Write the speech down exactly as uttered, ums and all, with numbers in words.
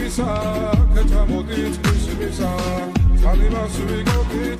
Misa, Katamotis, Misa, Salima, Suigo.